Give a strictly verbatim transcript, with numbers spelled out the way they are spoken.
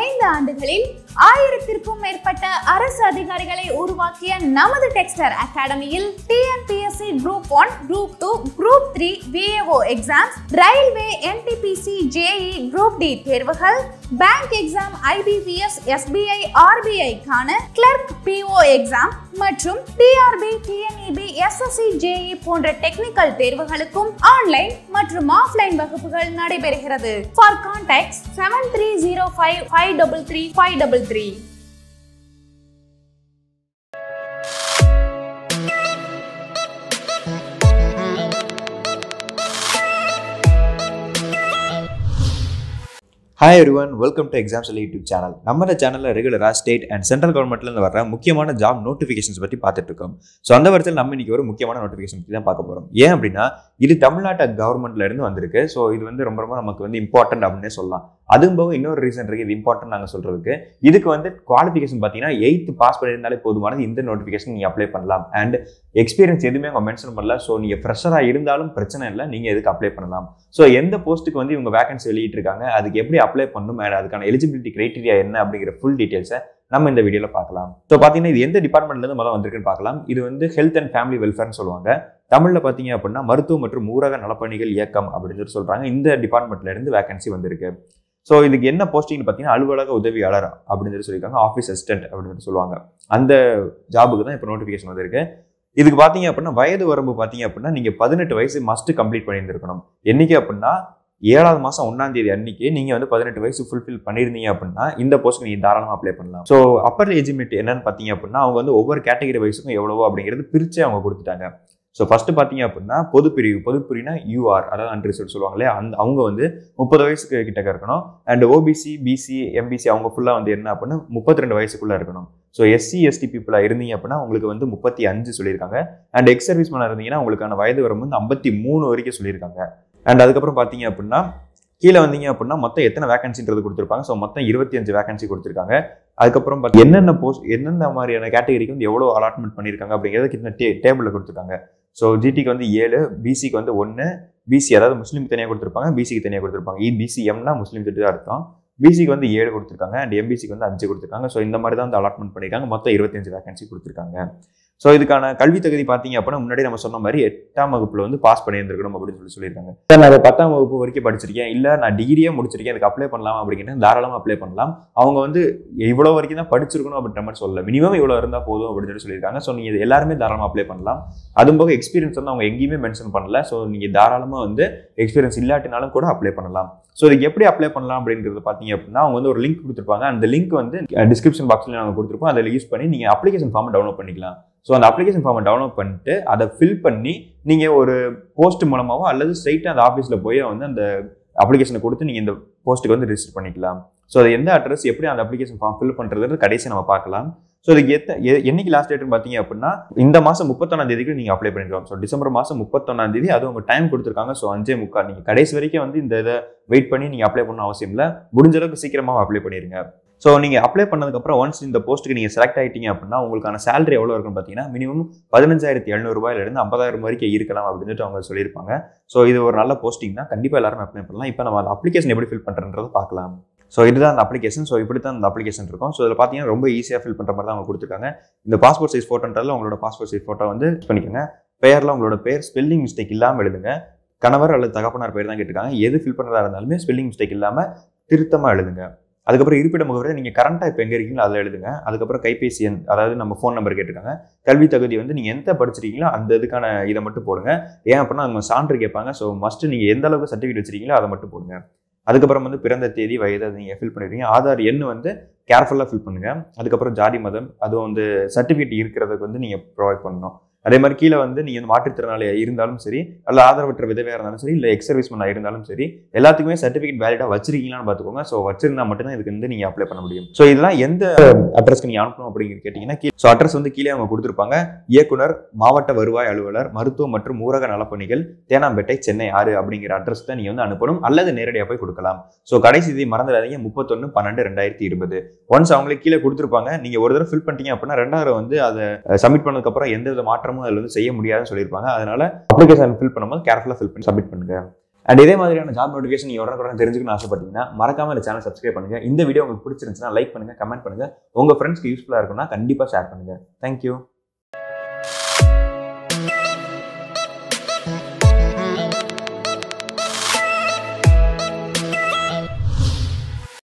ஐந்து ஆண்டுகளில் ஆயிரத்திற்கும் மேற்பட்ட அரசு அதிகாரிகளை உருவாக்கிய நமது டெக்ஸ்டர் அகாடமியில் T N P S C Group ஒன்று, Group இரண்டு, Group மூன்று, V A O exams, railway, N T P C, J E E, Group D தேர்வுகள், bank exam, I B P S, S B I, R B I கான clerk P O exam மற்றும் T R B, T N E B, S S C, J E E போன்ற technical தேர்வுகளுக்கும் online மற்றும் offline வகுப்புகள் நடைபெறுகிறது. For context, seven three zero five five three three five three three. Hi everyone, welcome to Examsdaily YouTube channel. நம்ம சேனல்ல ரெகுலரா state and central கவர்மெண்ட்ல இருந்து வர முக்கியமான ஜாப் நோட்டிஃபிகேஷன்ஸ் பத்தி பார்த்துட்டு இருக்கோம். சோ அந்த வரிசையில் நம்ம இன்னைக்கு ஒரு முக்கியமான நோட்டிஃபிகேஷன் பத்தி தான் பார்க்க போறோம். ஏன் அப்படின்னா இது தமிழ்நாடு கவர்மெண்ட்ல இருந்து வந்திருக்கு. சோ இது வந்து ரொம்ப ரொம்ப நமக்கு வந்து இம்பார்ட்டன்ட் அப்படினே சொல்லலாம். அதுவும் போக இன்னொரு ரீசன் இருக்கு, இது இம்பார்ட்டன்ட் நாங்கள் சொல்றதுக்கு. இதுக்கு வந்து குவாலிஃபிகேஷன் பார்த்தீங்கன்னா எயித்து பாஸ் பண்ணியிருந்தாலே போதுமானது. இந்த நோட்டிஃபிகேஷன் நீங்கள் அப்ளை பண்ணலாம். அண்ட் எக்ஸ்பீரியன்ஸ் எதுவுமே அவங்க மென்ஷன் பண்ணல. ஸோ நீங்கள் ஃப்ரெஷராக இருந்தாலும் பிரச்சனை இல்லை, நீங்கள் இதுக்கு அப்ளை பண்ணலாம். ஸோ எந்த போஸ்ட்டுக்கு வந்து இவங்க வேகன்சி வெளியிட்டிருக்காங்க, அதுக்கு எப்படி அப்ளை பண்ணணும், அதுக்கான எலிஜிபிலிட்டி கிரைட்டீரியா என்ன அப்படிங்கிற ஃபுல் டீட்டெயில்ஸை நம்ம இந்த வீடியோவில் பார்க்கலாம். ஸோ பார்த்தீங்கன்னா இது எந்த டிபார்ட்மெண்ட்லேருந்து முதல்ல வந்திருக்குன்னு பார்க்கலாம். இது வந்து ஹெல்த் அண்ட் ஃபேமிலி வெல்ஃபேர்னு சொல்லுவாங்க. தமிழில் பார்த்தீங்க அப்படின்னா மருத்துவ மற்றும் ஊரக நலப்பணிகள் இயக்கம் அப்படின்னு சொல்லி சொல்கிறாங்க. இந்த டிபார்ட்மெண்ட்லேருந்து வேகன்சி வந்திருக்கு. ஸோ இதுக்கு என்ன போஸ்டிங்னு பார்த்தீங்கன்னா அலுவலக உதவியாளர் அப்படின்னு சொல்லி சொல்லியிருக்காங்க. ஆஃபீஸ் அசிஸ்டன்ட் அப்படின்னு சொல்லுவாங்க. அந்த ஜாபுக்கு தான் இப்போ நோட்டிஃபிகேஷன் வந்திருக்கு. இதுக்கு பார்த்தீங்க அப்படின்னா வயது வரம்பு பார்த்தீங்க அப்படின்னா நீங்கள் பதினெட்டு வயசு மஸ்ட் கம்ப்ளீட் பண்ணியிருந்துருக்கணும். என்னைக்கு அப்படின்னா ஏழாவது மாதம் ஒன்றாம் தேதி அன்னைக்கு நீங்கள் வந்து பதினெட்டு வயசு ஃபுல்ஃபில் பண்ணியிருந்தீங்க அப்படின்னா இந்த போஸ்ட் நீங்கள் தாராளமாக அப்ளை பண்ணலாம். ஸோ அப்பர் எலிஜிபிலிட்டி என்னன்னு பார்த்தீங்க அப்படின்னா அவங்க வந்து ஒவ்வொரு கேட்டகரி வயசுக்கும் எவ்வளவோ அப்படிங்கிறது பிரித்து அவங்க கொடுத்துட்டாங்க. ஸோ ஃபர்ஸ்ட் பார்த்தீங்க அப்படின்னா பொதுப்பிரிவு பொதுப்பிரிவுனா யூஆர் அதாவது அன்ரிசர்வ் சொல்லுவாங்களே, அந்த அவங்க வந்து முப்பது வயசுக்கு கிட்டக்க இருக்கணும். அண்ட் ஓபிசி, பிசி, எம்பிசி அவங்க ஃபுல்லாக வந்து என்ன அப்படின்னா முப்பத்தி ரெண்டு வயசுக்குள்ளே இருக்கணும். ஸோ எஸ்சி எஸ்டி பீப்புளாக இருந்தீங்க அப்படின்னா உங்களுக்கு வந்து முப்பத்தி அஞ்சு சொல்லியிருக்காங்க. அண்ட் எக்ஸ் சர்வீஸ் மேனாக இருந்தீங்கன்னா உங்களுக்கான வயது வரம்பு வந்து ஐம்பத்தி மூணு வரைக்கும் சொல்லியிருக்காங்க. அண்ட் அதுக்கப்புறம் பார்த்தீங்க அப்படின்னா கீழே வந்தீங்க அப்படின்னா மொத்தம் எத்தனை வேகன்சின்றது கொடுத்துருப்பாங்க. ஸோ மொத்தம் இருபத்தி அஞ்சு வேகன்சி கொடுத்துருக்காங்க. அதுக்கப்புறம் பார்த்து என்னென்ன போஸ்ட் என்னென்ன மாதிரியான கேட்டகரிக்கு வந்து எவ்வளோ அலாட்மெண்ட் பண்ணியிருக்காங்க அப்படிங்கிறத கிட்ட டே டேபிளில் கொடுத்துருக்காங்க. ஸோ ஜிடிக்கு வந்து ஏழு, பிசிக்கு வந்து ஒன்று, பிசி அதாவது முஸ்லீம் தனியாக கொடுத்துருப்பாங்க, பிசிக்கு தனியாக கொடுத்துருப்பாங்க. இ பிசிஎம்னா முஸ்லீம் திட்டு தான் அர்த்தம். பிசிக்கு வந்து ஏழு கொடுத்துருக்காங்க அண்ட் எம்பிசிக்கு வந்து அஞ்சு கொடுத்துருக்காங்க. ஸோ இந்த மாதிரி தான் வந்து அலாட்மெண்ட் பண்ணியிருக்காங்க. மொத்தம் இருபத்தஞ்சு வேகன்சி கொடுத்துருக்காங்க. ஸோ இதுக்கான கல்வி தகுதி பார்த்தீங்க அப்படின்னா முன்னாடி நம்ம சொன்ன மாதிரி எட்டாம் வகுப்புல வந்து பாஸ் பண்ணியிருந்துருக்கணும் அப்படின்னு சொல்லி சொல்லியிருக்காங்க. சார் நான் பத்தாம் வகுப்பு வரைக்கும் படிச்சிருக்கேன், இல்லை நான் டிகிரியே முடிச்சிருக்கேன், அதுக்கு அப்ளை பண்ணலாம் அப்படிங்கிற தாராளமாக அப்ளை பண்ணலாம். அவங்க வந்து இவ்வளோ வரைக்கும் தான் படிச்சிருக்கணும் அப்படின்ற மாதிரி சொல்லலை, மினிமம் இவ்வளோ இருந்தால் போதும் அப்படின்னு சொல்லி சொல்லியிருக்காங்க. ஸோ நீங்கள் எல்லாருமே தாராளமாக அப்ளை பண்ணலாம். அதுவும் போக எக்ஸ்பீரியன்ஸ் வந்து அவங்க எங்கேயுமே மென்ஷன் பண்ணல. ஸோ நீங்கள் தாராளமாக வந்து எக்ஸ்பீரியன்ஸ் இல்லாட்டினாலும் கூட அப்ளை பண்ணலாம். ஸோ இதுக்கு எப்படி அப்ளை பண்ணலாம் அப்படிங்கிறது பார்த்தீங்க அப்படின்னா அவங்க வந்து ஒரு லிங்க் கொடுத்துருப்பாங்க. அந்த லிங்க் வந்து டிஸ்கிரிப்ஷன் பாக்ஸில் நாங்கள் கொடுத்துருப்போம். அதில் யூஸ் பண்ணி நீங்கள் அப்ளிகேஷன் ஃபார்மை டவுன்லோட் பண்ணிக்கலாம். ஸோ அந்த அப்ளிகேஷன் ஃபார்மை டவுன்லோட் பண்ணிட்டு அதை ஃபில் பண்ணி நீங்கள் ஒரு போஸ்ட் மூலமாகவோ அல்லது ஸ்ட்ரைட்டாக அந்த ஆஃபீஸில் போய் வந்து அந்த அப்ளிகேஷனை கொடுத்து நீங்கள் இந்த போஸ்ட்டுக்கு வந்து ரிஜிஸ்டர் பண்ணிக்கலாம். ஸோ அது எந்த அட்ரஸ் எப்படி அந்த அப்ளிகேஷன் ஃபார்ம் ஃபில் பண்ணுறதுன்னு கடைசி நம்ம பார்க்கலாம். ஸோ இதுக்கு எத்த என்னைக்கு லாஸ்ட் டேட்னு பார்த்தீங்க அப்படின்னா இந்த மாதம் முப்பத்தொன்னாம் தேதிக்கு நீங்கள் அப்ளை பண்ணிக்கலாம். ஸோ டிசம்பர் மாதம் முப்பத்தொன்னாம் தேதி அது உங்கள் டைம் கொடுத்துருக்காங்க. ஸோ அஞ்சே முக்கால் நீங்கள் கடைசி வரைக்கும் வந்து இந்த இதை வெயிட் பண்ணி நீங்கள் அப்ளை பண்ண அவசியம் இல்லை. முடிஞ்ச அளவுக்கு சீக்கிரமாக அப்ளை பண்ணிடுங்க. ஸோ நீங்கள் அப்ளை பண்ணதுக்கப்புறம் ஒன்ஸ் இந்த போஸ்ட்டுக்கு நீங்கள் செலக்ட் ஆகிட்டீங்க அப்படின்னா உங்களுக்கான சேலரி எவ்வளோ இருக்குன்னு பார்த்தீங்கன்னா மினிமம் பதினஞ்சாயிரத்தி எழுநூறுபாயிலிருந்து ஐம்பதாயிரம் வரைக்கும் இருக்கலாம் அப்படின்னு சொல்லிட்டு அவங்க சொல்லியிருப்பாங்க. ஸோ இது ஒரு நல்ல போஸ்டிங் தான், கண்டிப்பாக எல்லாருமே அப்ளை பண்ணலாம். இப்போ நம்ம அந்த அப்ளிகேஷன் எப்படி ஃபில் பண்ணுறன்றதை பார்க்கலாம். ஸோ இதுதான் அந்த அப்ளிகேஷன். ஸோ இப்படி தான் அந்த அப்ளிகேஷன் இருக்கும். ஸோ இதில் பார்த்தீங்கன்னா ரொம்ப ஈஸியாக ஃபில் பண்ணுற மாதிரி தான் அவங்க கொடுத்துருக்காங்க. இந்த பாஸ்போர்ட் சைஸ் ஃபோட்டோன்றதில் உங்களோட பாஸ்போர்ட் சைஸ் ஃபோட்டோ வந்து பண்ணிக்கோங்க. பெயரில் உங்களோட பேர் ஸ்பெல்லிங் மிஸ்டேக் இல்லாமல் எழுதுங்க. கணவர் அல்லது தகப்பனார் பேர் தான் கேட்டுருக்காங்க. எது ஃபில் பண்ணுறதா இருந்தாலுமே ஸ்பெல்லிங் மிஸ்டேக் இல்லாமல் திருத்தமாக எழுதுங்க. அதுக்கப்புறம் இருப்பிட முகவரை நீங்கள் கரண்ட்டாக இப்போ எங்கே இருக்கீங்களோ அதில் எழுதுங்க. அதுக்கப்புறம் கைபேசி எண் அதாவது நம்ம ஃபோன் நம்பர் கேட்டிருக்காங்க. கல்வி தகுதி வந்து நீங்கள் எந்த படிச்சிருக்கீங்களோ அந்த இதுக்கான இதை மட்டும் போடுங்க. ஏன் அப்படின்னா அவங்க சான்று கேட்பாங்க. ஸோ மஸ்ட்டு நீங்கள் எந்த அளவுக்கு சர்டிஃபிகேட் வச்சிருக்கீங்களோ அதை மட்டும் போடுங்க. அதுக்கப்புறம் வந்து பிறந்த தேதி வயது அதை நீங்கள் ஃபில் பண்ணிடுவீங்க. ஆதார் எண் வந்து கேர்ஃபுல்லாக ஃபில் பண்ணுங்கள். அதுக்கப்புறம் ஜாதி மதம் அதுவும் வந்து சர்டிஃபிகேட் இருக்கிறதுக்கு வந்து நீங்கள் ப்ரொவைட் பண்ணணும். அதே மாதிரி கீழே வந்து நீங்கள் வந்து மாற்றுத்திறனாளியாக இருந்தாலும் சரி, அல்ல ஆதரவற்ற விதவையாக இருந்தாலும் சரி, இல்லை எக்ஸ் சர்வீஸ் மேனாக இருந்தாலும் சரி, எல்லாத்துக்குமே சர்டிஃபிகேட் வேலிடாக வச்சிருக்கீங்களான்னு பார்த்துக்கோங்க. ஸோ வச்சிருந்தா மட்டும்தான் இதுக்கு வந்து நீங்கள் அப்ளை பண்ண முடியும். ஸோ இதெல்லாம் எந்த அட்ரஸ்க்கு நீங்கள் அனுப்பணும் அப்படிங்கிறது கேட்டிங்கன்னா கீழே ஸோ அட்ரஸ் வந்து கீழே அவங்க கொடுத்துருப்பாங்க. இயக்குனர் மாவட்ட வருவாய் அலுவலர் மருத்துவ மற்றும் ஊரக நலப்பணிகள் தேனாம்பேட்டை சென்னை ஆறு அப்படிங்கிற அட்ரஸ் தான் நீங்கள் வந்து அனுப்பணும், அல்லது நேரடியாக போய் கொடுக்கலாம். ஸோ கடைசி இதை மறந்துடாதீங்க, முப்பத்தொன்று பன்னெண்டு ரெண்டாயிரத்தி இருபது ஒன்ஸ் அவங்களுக்கு கீழே கொடுத்துருப்பாங்க. நீங்கள் ஒரு தடவை ஃபில் பண்ணிட்டீங்க அப்படின்னா ரெண்டாவது வந்து அதை சப்மிட் பண்ணதுக்கப்புறம் எந்த வித மாற்றமும் அதில் வந்து செய்ய முடியாதுன்னு சொல்லியிருப்பாங்க. அதனால அப்ளிகேஷன் ஃபில் பண்ணும்போது கேர்ஃபுல்லாக ஃபில் பண்ணி சப்மிட் பண்ணுங்க. And இதே மாதிரியான ஜாப் நோட்டிஃபிகேஷன் நீங்க உடனுக்குடனே தெரிஞ்சுக்கணும் ஆசைப்பட்டீங்கன்னா மறக்காம இந்த சேனலை சப்ஸ்கிரைப் பண்ணுங்க. இந்த வீடியோ உங்களுக்கு பிடிச்சிருந்துச்சுன்னா லைக் பண்ணுங்க, கமெண்ட் பண்ணுங்க. உங்க ஃப்ரெண்ட்ஸ்க்கு யூஸ்ஃபுல்லா இருக்கும்னா கண்டிப்பா ஷேர் பண்ணுங்க. Thank you.